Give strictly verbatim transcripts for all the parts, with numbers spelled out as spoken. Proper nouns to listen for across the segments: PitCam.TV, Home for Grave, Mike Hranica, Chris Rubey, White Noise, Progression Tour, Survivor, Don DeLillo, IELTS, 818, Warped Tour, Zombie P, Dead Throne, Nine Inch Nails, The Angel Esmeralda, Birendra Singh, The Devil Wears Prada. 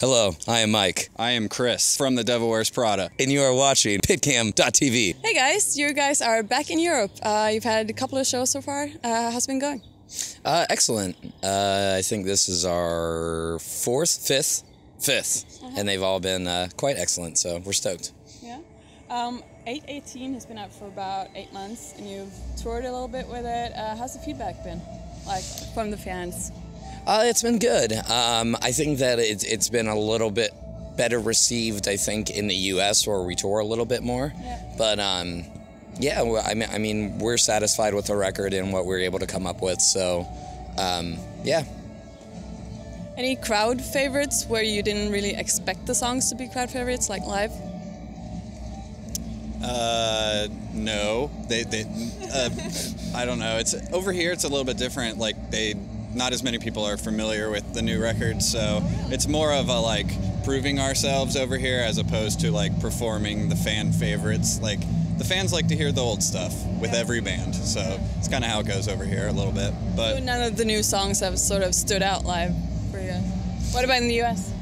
Hello, I am Mike. I am Chris from The Devil Wears Prada. And you are watching Pit Cam dot T V. Hey guys, you guys are back in Europe. Uh, you've had a couple of shows so far. Uh, how's it been going? Uh, excellent. Uh, I think this is our fourth, fifth, fifth. Uh-huh. And they've all been uh, quite excellent, so we're stoked. Yeah. Um, eight eighteen has been out for about eight months, and you've toured a little bit with it. Uh, how's the feedback been, like, from the fans? Uh, it's been good. Um, I think that it, it's been a little bit better received, I think, in the U S where we tour a little bit more. Yeah. But, um, yeah, I mean, I mean, we're satisfied with the record and what we were able to come up with, so, um, yeah. Any crowd favorites where you didn't really expect the songs to be crowd favorites, like live? Uh, no. They, they, uh, I don't know. It's over here, it's a little bit different. Like, they... Not as many people are familiar with the new record, so it's more of a like proving ourselves over here as opposed to like performing the fan favorites. Like the fans like to hear the old stuff with yeah. every band, so yeah. it's kind of how it goes over here a little bit. But so none of the new songs have sort of stood out live for you. What about in the U S?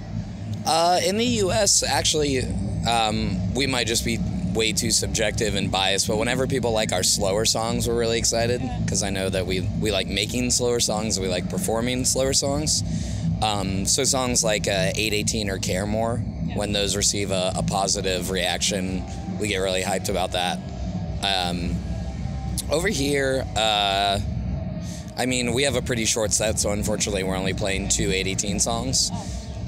Uh, in the U S, actually, um, we might just be way too subjective and biased, but whenever people like our slower songs, we're really excited, because I know that we we like making slower songs, we like performing slower songs. Um, so songs like uh, eight eighteen or Care More, when those receive a, a positive reaction, we get really hyped about that. Um, over here, uh, I mean, we have a pretty short set, so unfortunately we're only playing two eight eighteen songs.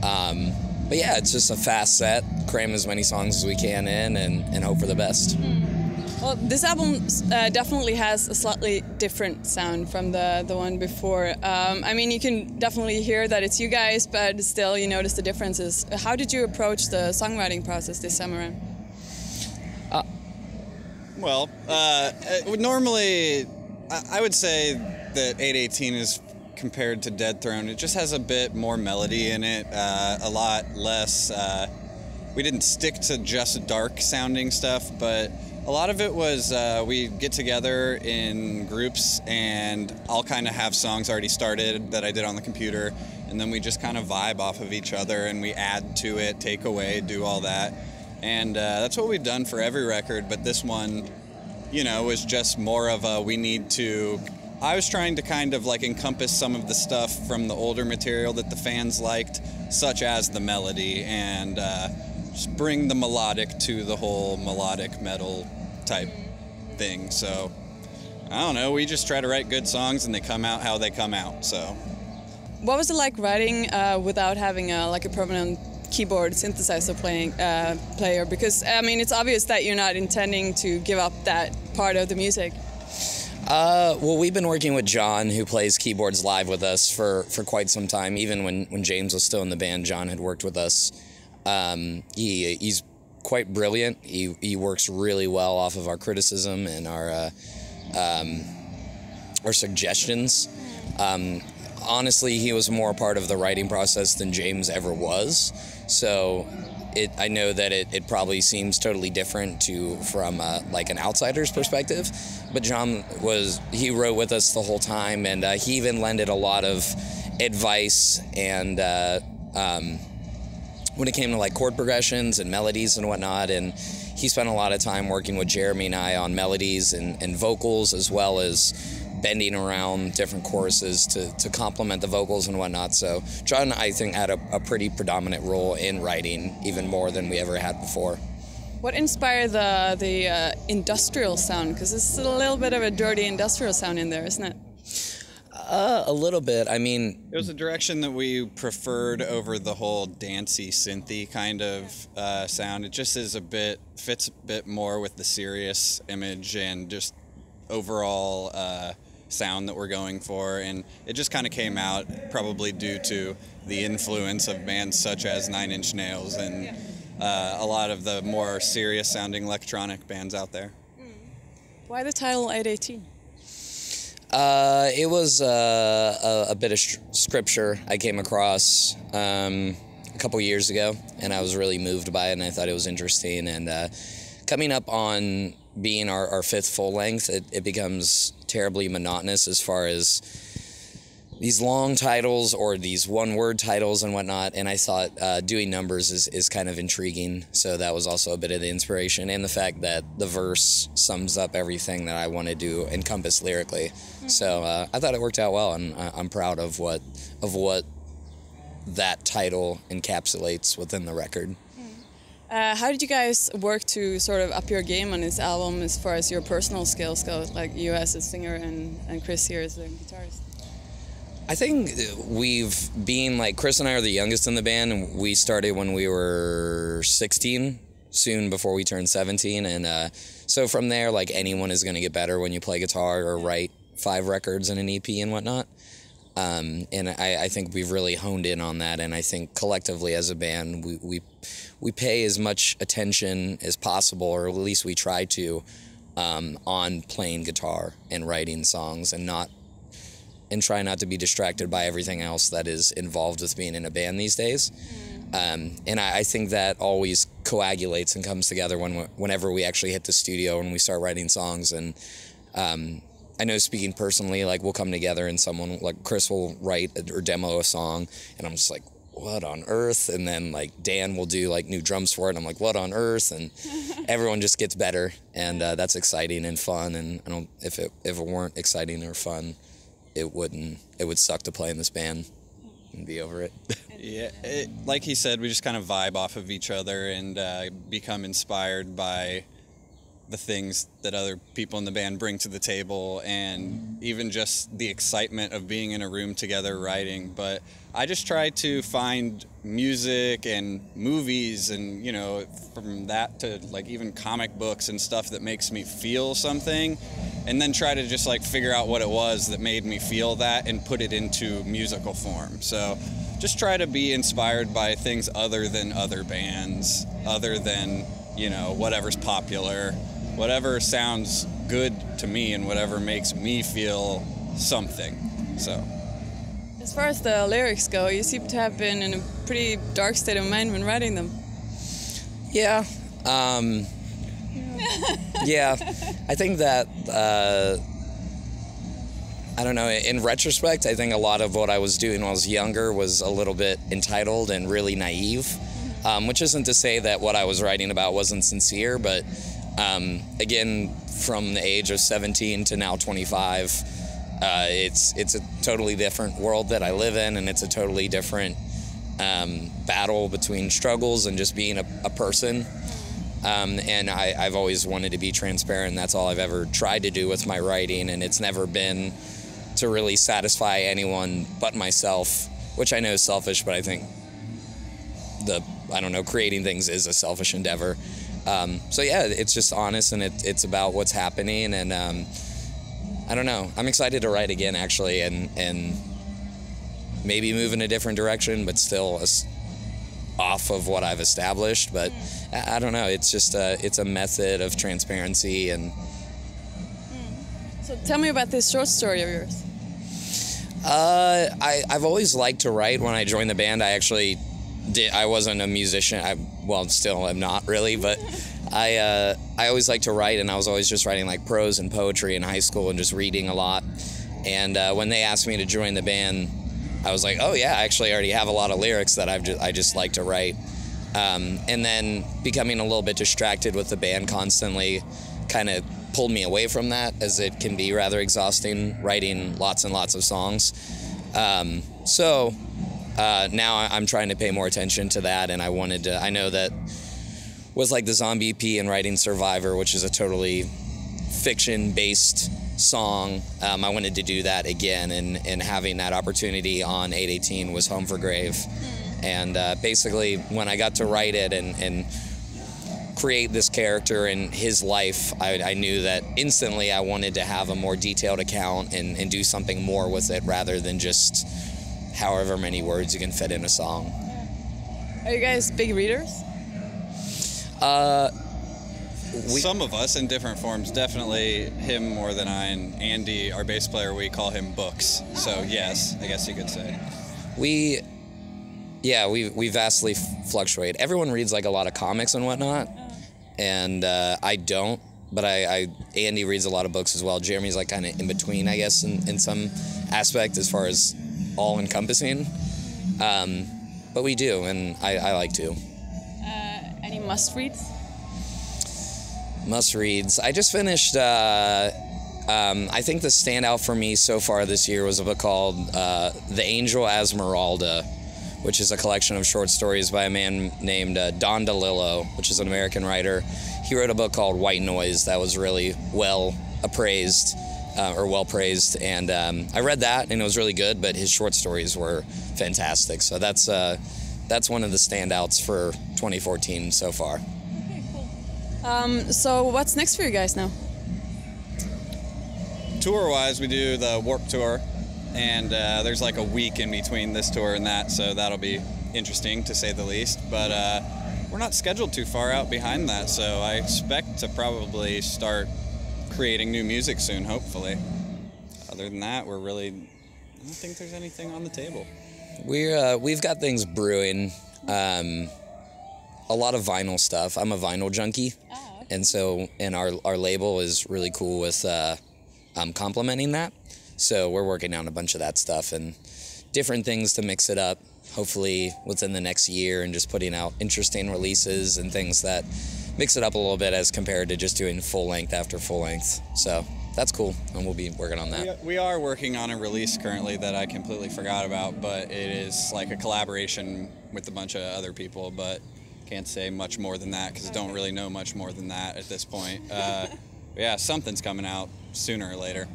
Um, But yeah, it's just a fast set, cram as many songs as we can in, and, and hope for the best. Mm. Well, this album uh, definitely has a slightly different sound from the, the one before. Um, I mean, you can definitely hear that it's you guys, but still you notice the differences. How did you approach the songwriting process this time around? Uh, well, uh, normally I would say that eight eighteen is compared to Dead Throne. It just has a bit more melody in it, uh, a lot less. Uh, we didn't stick to just dark sounding stuff, but a lot of it was uh, we get together in groups and I'll kind of have songs already started that I did on the computer, and then we just kind of vibe off of each other and we add to it, take away, do all that. And uh, that's what we've done for every record, but this one, you know, was just more of a we need to I was trying to kind of like encompass some of the stuff from the older material that the fans liked, such as the melody, and uh, just bring the melodic to the whole melodic metal type thing. So, I don't know, we just try to write good songs and they come out how they come out, so. What was it like writing uh, without having a, like a permanent keyboard synthesizer playing uh, player? Because, I mean, it's obvious that you're not intending to give up that part of the music. Uh, well, we've been working with John, who plays keyboards live with us for, for quite some time. Even when, when James was still in the band, John had worked with us. Um, he he's quite brilliant. He he works really well off of our criticism and our uh, um, our suggestions. Um, honestly, he was more a part of the writing process than James ever was. So it I know that it, it probably seems totally different to from uh, like an outsider's perspective. But John was, he wrote with us the whole time, and uh, he even lended a lot of advice and uh, um, when it came to like chord progressions and melodies and whatnot, and he spent a lot of time working with Jeremy and I on melodies and, and vocals, as well as bending around different choruses to, to complement the vocals and whatnot. So John, I think, had a, a pretty predominant role in writing, even more than we ever had before. What inspired the the uh, industrial sound? Because this is a little bit of a dirty industrial sound in there, isn't it? Uh, a little bit. I mean, it was a direction that we preferred over the whole dancey, synthy kind of uh, sound. It just is a bit fits a bit more with the serious image and just overall uh, sound that we're going for. And it just kind of came out probably due to the influence of bands such as Nine Inch Nails and. Yeah. Uh, a lot of the more serious sounding electronic bands out there. Mm. Why the title eight eighteen? Uh, it was uh, a, a bit of scripture I came across um, a couple years ago, and I was really moved by it, and I thought it was interesting. And uh, coming up on being our, our fifth full length, it, it becomes terribly monotonous as far as these long titles or these one-word titles and whatnot, and I thought uh, doing numbers is, is kind of intriguing, so that was also a bit of the inspiration, and the fact that the verse sums up everything that I wanted to encompass lyrically. Mm-hmm. So uh, I thought it worked out well, and I, I'm proud of what of what that title encapsulates within the record. Uh, how did you guys work to sort of up your game on this album as far as your personal skills go, like you as a singer and, and Chris here as a guitarist? I think we've been, like, Chris and I are the youngest in the band, and we started when we were sixteen, soon before we turned seventeen, and uh, so from there, like, anyone is going to get better when you play guitar or write five records and an E P and whatnot. Um, and I, I think we've really honed in on that, and I think collectively as a band, we, we we pay as much attention as possible, or at least we try to, um, on playing guitar and writing songs, and not and try not to be distracted by everything else that is involved with being in a band these days. Um, and I, I think that always coagulates and comes together when whenever we actually hit the studio and we start writing songs. And Um, I know, speaking personally, like, we'll come together and someone, like, Chris will write a, or demo a song, and I'm just like, what on earth? And then, like, Dan will do, like, new drums for it, and I'm like, what on earth? And everyone just gets better, and uh, that's exciting and fun, and I don't, if it, if it weren't exciting or fun, it wouldn't, it would suck to play in this band and be over it. Yeah, it, like he said, we just kind of vibe off of each other and uh, become inspired by the things that other people in the band bring to the table, and even just the excitement of being in a room together writing. But I just try to find music and movies and, you know, from that to, like, even comic books and stuff that makes me feel something, and then try to just, like, figure out what it was that made me feel that and put it into musical form. So just try to be inspired by things other than other bands, other than, you know, whatever's popular, whatever sounds good to me and whatever makes me feel something. So as far as the lyrics go, you seem to have been in a pretty dark state of mind when writing them. Yeah. Um, yeah. I think that, uh, I don't know, in retrospect, I think a lot of what I was doing when I was younger was a little bit entitled and really naive, um, which isn't to say that what I was writing about wasn't sincere, but Um, again, from the age of seventeen to now twenty-five, uh, it's it's a totally different world that I live in, and it's a totally different um, battle between struggles and just being a, a person. Um, and I, I've always wanted to be transparent. That's all I've ever tried to do with my writing, and it's never been to really satisfy anyone but myself, which I know is selfish, but I think the, I don't know, creating things is a selfish endeavor. Um, so yeah, it's just honest, and it, it's about what's happening, and um, I don't know. I'm excited to write again, actually, and and maybe move in a different direction, but still off of what I've established. But I, I don't know. It's just a, it's a method of transparency. And so, tell me about this short story of yours. Uh, I I've always liked to write. When I joined the band, I actually. Did, I wasn't a musician. I, well, still am not really, but I uh, I always liked to write, and I was always just writing, like, prose and poetry in high school and just reading a lot. And uh, when they asked me to join the band, I was like, oh yeah, I actually already have a lot of lyrics that I've just, I just like to write. Um, and then becoming a little bit distracted with the band constantly kind of pulled me away from that, as it can be rather exhausting writing lots and lots of songs. Um, so. Uh, now I'm trying to pay more attention to that, and I wanted to, I know that was like the Zombie P and writing Survivor, which is a totally fiction-based song. Um, I wanted to do that again, and, and having that opportunity on eight eighteen was Home for Grave. And uh, basically, when I got to write it and, and create this character and his life, I, I knew that instantly I wanted to have a more detailed account and, and do something more with it, rather than just however many words you can fit in a song. Are you guys big readers? Uh, we, Some of us in different forms. Definitely him more than I, and Andy, our bass player, we call him Books. So yes, I guess you could say. We, yeah, we, we vastly fluctuate. Everyone reads, like, a lot of comics and whatnot, and uh, I don't, but I, I, Andy reads a lot of books as well. Jeremy's, like, kind of in between, I guess, in, in some aspect as far as all-encompassing, um, but we do, and I, I like to. Uh, any must-reads? Must-reads. I just finished, uh, um, I think the standout for me so far this year was a book called uh, The Angel Esmeralda, which is a collection of short stories by a man named uh, Don DeLillo, which is an American writer. He wrote a book called White Noise that was really well appraised, uh, or well praised, and um, I read that and it was really good, but his short stories were fantastic. So that's, uh, that's one of the standouts for twenty fourteen so far. Okay, cool. Um, so what's next for you guys now? Tour-wise, we do the Warped Tour. And uh, there's like a week in between this tour and that, so that'll be interesting to say the least. But uh, we're not scheduled too far out behind that, so I expect to probably start creating new music soon, hopefully. Other than that, we're really, I don't think there's anything on the table. We're, uh, we've got things brewing, um, a lot of vinyl stuff. I'm a vinyl junkie, oh, okay. and so and our, our label is really cool with uh, um, complementing that. So we're working on a bunch of that stuff and different things to mix it up, hopefully within the next year, and just putting out interesting releases and things that mix it up a little bit as compared to just doing full length after full length. So that's cool, and we'll be working on that. We are working on a release currently that I completely forgot about, but it is like a collaboration with a bunch of other people, but can't say much more than that because I don't really know much more than that at this point. Uh, yeah, something's coming out sooner or later.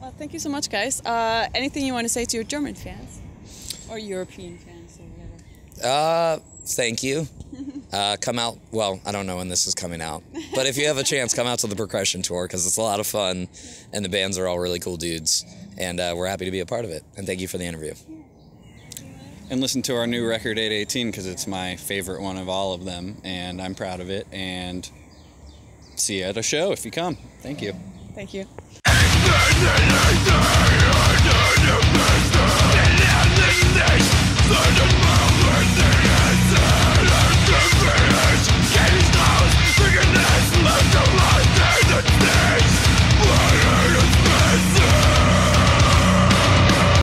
Well, thank you so much, guys. Uh, anything you want to say to your German fans? Or European fans or whatever? Uh, thank you. Uh, come out, well, I don't know when this is coming out. But if you have a chance, come out to the Progression Tour, because it's a lot of fun, and the bands are all really cool dudes. And uh, we're happy to be a part of it. And thank you for the interview. And listen to our new record, eight eighteen, because it's my favorite one of all of them, and I'm proud of it. And see you at a show if you come. Thank you. Thank you. Nine, nine, nine, nine, nine, nine, nine, nine, nine, nine.